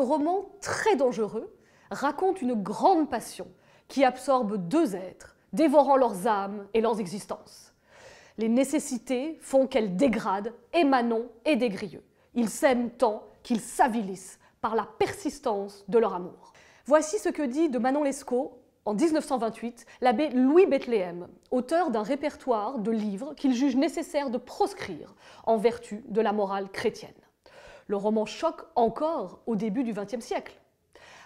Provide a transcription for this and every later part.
roman très dangereux raconte une grande passion qui absorbe deux êtres, dévorant leurs âmes et leurs existences. Les nécessités font qu'elles dégradent et Manon et Desgrieux. Ils s'aiment tant qu'ils s'avilissent par la persistance de leur amour. Voici ce que dit de Manon Lescaut, en 1928, l'abbé Louis Bethléem, auteur d'un répertoire de livres qu'il juge nécessaire de proscrire en vertu de la morale chrétienne. Le roman choque encore au début du XXe siècle.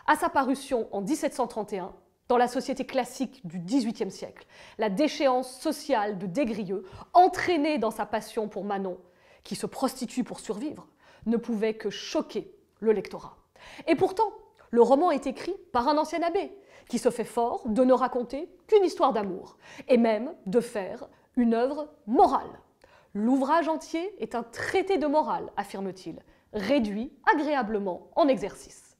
À sa parution en 1731, dans la société classique du XVIIIe siècle, la déchéance sociale de Desgrieux, entraînée dans sa passion pour Manon, qui se prostitue pour survivre, ne pouvait que choquer le lectorat. Et pourtant, le roman est écrit par un ancien abbé, qui se fait fort de ne raconter qu'une histoire d'amour, et même de faire une œuvre morale. L'ouvrage entier est un traité de morale, affirme-t-il, réduit agréablement en exercice.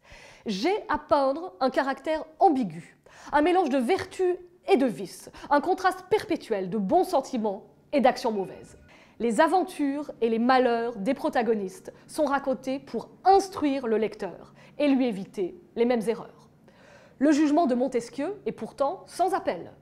J'ai à peindre un caractère ambigu, un mélange de vertu et de vice, un contraste perpétuel de bons sentiments et d'actions mauvaises. Les aventures et les malheurs des protagonistes sont racontés pour instruire le lecteur et lui éviter les mêmes erreurs. Le jugement de Montesquieu est pourtant sans appel.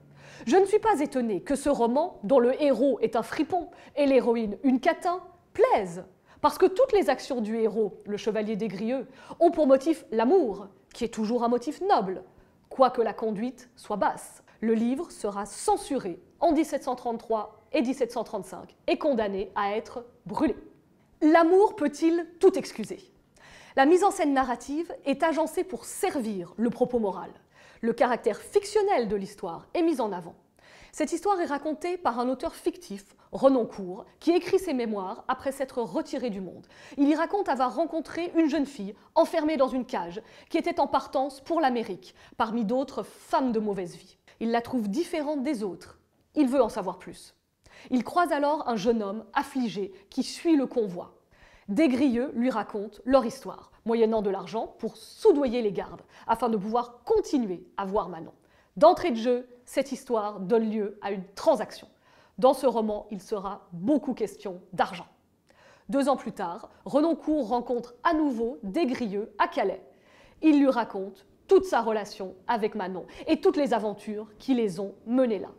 Je ne suis pas étonné que ce roman, dont le héros est un fripon et l'héroïne une catin, plaise, parce que toutes les actions du héros, le chevalier Desgrieux, ont pour motif l'amour, qui est toujours un motif noble, quoique la conduite soit basse. Le livre sera censuré en 1733 et 1735 et condamné à être brûlé. L'amour peut-il tout excuser ? La mise en scène narrative est agencée pour servir le propos moral. Le caractère fictionnel de l'histoire est mis en avant. Cette histoire est racontée par un auteur fictif, Renoncourt, qui écrit ses mémoires après s'être retiré du monde. Il y raconte avoir rencontré une jeune fille enfermée dans une cage qui était en partance pour l'Amérique, parmi d'autres femmes de mauvaise vie. Il la trouve différente des autres. Il veut en savoir plus. Il croise alors un jeune homme affligé qui suit le convoi. Desgrieux lui raconte leur histoire, moyennant de l'argent pour soudoyer les gardes, afin de pouvoir continuer à voir Manon. D'entrée de jeu, cette histoire donne lieu à une transaction. Dans ce roman, il sera beaucoup question d'argent. 2 ans plus tard, Renoncourt rencontre à nouveau Desgrieux à Calais. Il lui raconte toute sa relation avec Manon et toutes les aventures qui les ont menées là.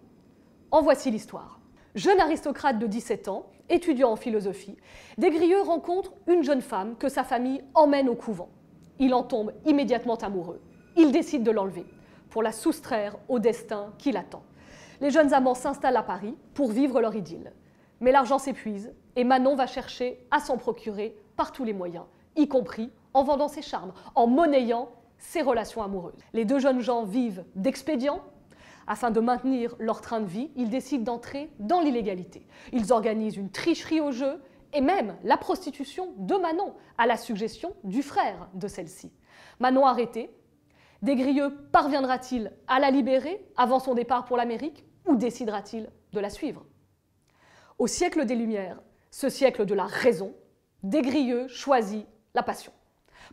En voici l'histoire. Jeune aristocrate de 17 ans, étudiant en philosophie, Desgrieux rencontre une jeune femme que sa famille emmène au couvent. Il en tombe immédiatement amoureux. Il décide de l'enlever pour la soustraire au destin qui l'attend. Les jeunes amants s'installent à Paris pour vivre leur idylle. Mais l'argent s'épuise et Manon va chercher à s'en procurer par tous les moyens, y compris en vendant ses charmes, en monnayant ses relations amoureuses. Les deux jeunes gens vivent d'expédients. Afin de maintenir leur train de vie, ils décident d'entrer dans l'illégalité. Ils organisent une tricherie au jeu et même la prostitution de Manon à la suggestion du frère de celle-ci. Manon arrêtée, Desgrieux parviendra-t-il à la libérer avant son départ pour l'Amérique ou décidera-t-il de la suivre? Au siècle des Lumières, ce siècle de la raison, Desgrieux choisit la passion.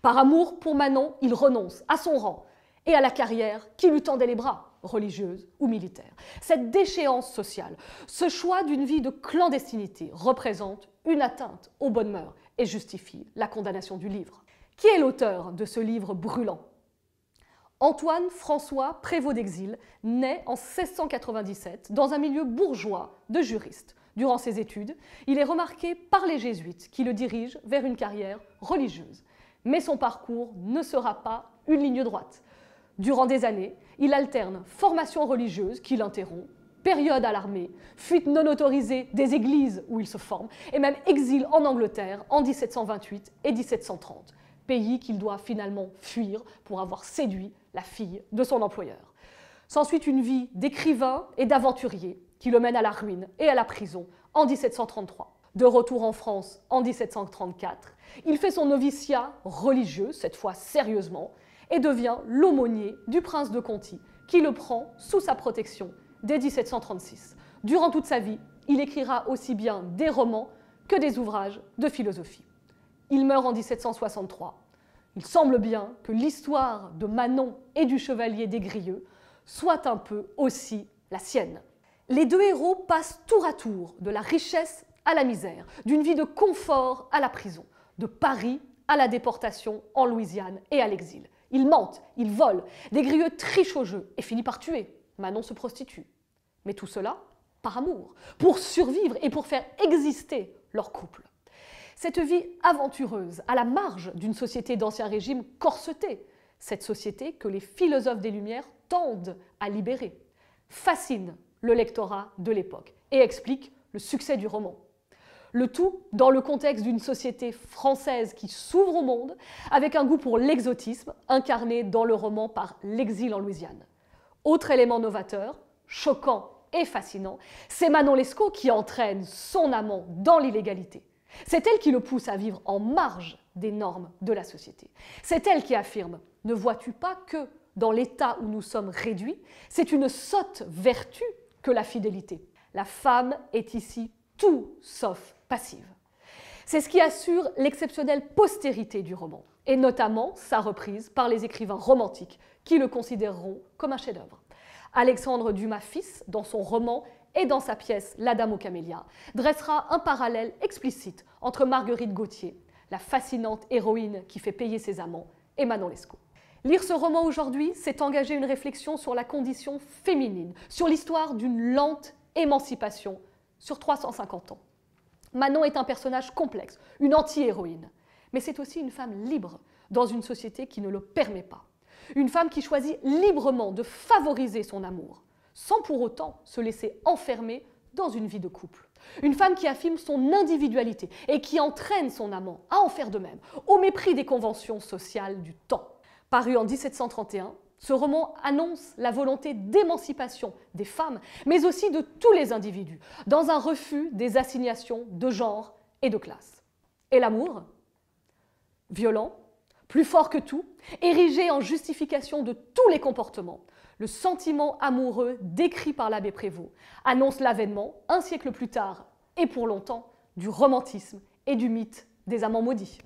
Par amour pour Manon, il renonce à son rang et à la carrière qui lui tendait les bras, religieuse ou militaire. Cette déchéance sociale, ce choix d'une vie de clandestinité représente une atteinte aux bonnes mœurs et justifie la condamnation du livre. Qui est l'auteur de ce livre brûlant? Antoine François Prévost d'Exiles naît en 1697 dans un milieu bourgeois de juristes. Durant ses études, il est remarqué par les jésuites qui le dirigent vers une carrière religieuse. Mais son parcours ne sera pas une ligne droite. Durant des années, il alterne formation religieuse qui l'interrompt, période à l'armée, fuite non autorisée des églises où il se forme, et même exil en Angleterre en 1728 et 1730, pays qu'il doit finalement fuir pour avoir séduit la fille de son employeur. S'ensuit une vie d'écrivain et d'aventurier qui le mène à la ruine et à la prison en 1733. De retour en France en 1734, il fait son noviciat religieux, cette fois sérieusement, et devient l'aumônier du prince de Conti, qui le prend sous sa protection dès 1736. Durant toute sa vie, il écrira aussi bien des romans que des ouvrages de philosophie. Il meurt en 1763. Il semble bien que l'histoire de Manon et du chevalier Desgrieux soit un peu aussi la sienne. Les deux héros passent tour à tour de la richesse à la misère, d'une vie de confort à la prison, de Paris à la déportation en Louisiane et à l'exil. Il mente, il vole, des Grieux trichent au jeu et finit par tuer. Manon se prostitue. Mais tout cela par amour, pour survivre et pour faire exister leur couple. Cette vie aventureuse, à la marge d'une société d'ancien régime corsetée, cette société que les philosophes des Lumières tendent à libérer, fascine le lectorat de l'époque et explique le succès du roman. Le tout dans le contexte d'une société française qui s'ouvre au monde, avec un goût pour l'exotisme, incarné dans le roman par l'exil en Louisiane. Autre élément novateur, choquant et fascinant, c'est Manon Lescaut qui entraîne son amant dans l'illégalité. C'est elle qui le pousse à vivre en marge des normes de la société. C'est elle qui affirme « Ne vois-tu pas que, dans l'état où nous sommes réduits, c'est une sotte vertu que la fidélité. La femme est ici tout sauf passive. » C'est ce qui assure l'exceptionnelle postérité du roman, et notamment sa reprise par les écrivains romantiques qui le considéreront comme un chef-d'œuvre. Alexandre Dumas fils, dans son roman et dans sa pièce La Dame aux Camélias, dressera un parallèle explicite entre Marguerite Gauthier, la fascinante héroïne qui fait payer ses amants, et Manon Lescaut. Lire ce roman aujourd'hui, c'est engager une réflexion sur la condition féminine, sur l'histoire d'une lente émancipation sur 350 ans. Manon est un personnage complexe, une anti-héroïne, mais c'est aussi une femme libre dans une société qui ne le permet pas. Une femme qui choisit librement de favoriser son amour, sans pour autant se laisser enfermer dans une vie de couple. Une femme qui affirme son individualité et qui entraîne son amant à en faire de même, au mépris des conventions sociales du temps. Paru en 1731, ce roman annonce la volonté d'émancipation des femmes, mais aussi de tous les individus, dans un refus des assignations de genre et de classe. Et l'amour, violent, plus fort que tout, érigé en justification de tous les comportements, le sentiment amoureux décrit par l'abbé Prévost annonce l'avènement, un siècle plus tard et pour longtemps, du romantisme et du mythe des amants maudits.